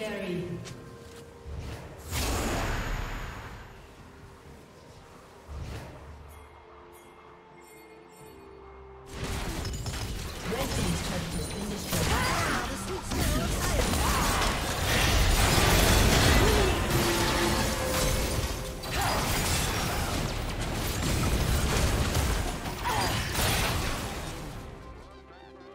Legendary. Red team's turret has been destroyed. Red team's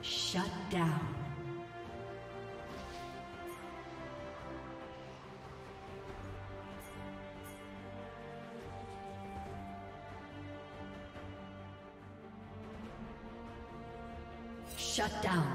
Shut down. Shut down.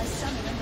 A summoner